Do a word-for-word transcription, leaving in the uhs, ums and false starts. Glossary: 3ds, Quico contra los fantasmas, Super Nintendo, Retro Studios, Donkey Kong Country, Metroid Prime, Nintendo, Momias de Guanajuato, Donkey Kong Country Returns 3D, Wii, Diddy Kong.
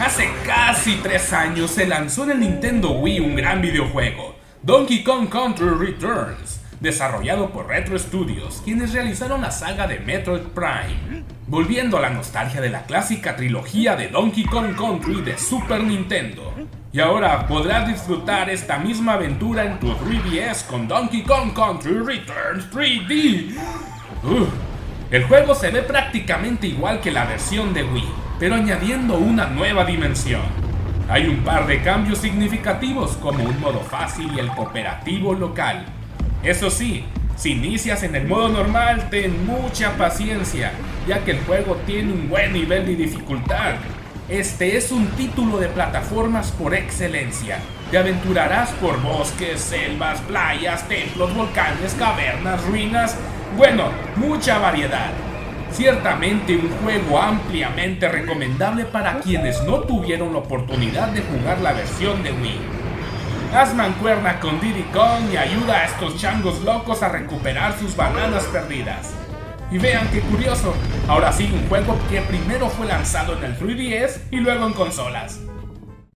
Hace casi tres años se lanzó en el Nintendo Wii un gran videojuego, Donkey Kong Country Returns, desarrollado por Retro Studios, quienes realizaron la saga de Metroid Prime, volviendo a la nostalgia de la clásica trilogía de Donkey Kong Country de Super Nintendo. Y ahora podrás disfrutar esta misma aventura en tu tres D S con Donkey Kong Country Returns tres D. Uf, el juego se ve prácticamente igual que la versión de Wii, pero añadiendo una nueva dimensión. Hay un par de cambios significativos, como un modo fácil y el cooperativo local. Eso sí, si inicias en el modo normal, ten mucha paciencia, ya que el juego tiene un buen nivel de dificultad. Este es un título de plataformas por excelencia. Te aventurarás por bosques, selvas, playas, templos, volcanes, cavernas, ruinas... Bueno, mucha variedad. Ciertamente un juego ampliamente recomendable para quienes no tuvieron la oportunidad de jugar la versión de Wii. Haz mancuerna con Diddy Kong y ayuda a estos changos locos a recuperar sus bananas perdidas. Y vean qué curioso, ahora sí un juego que primero fue lanzado en el tres D S y luego en consolas.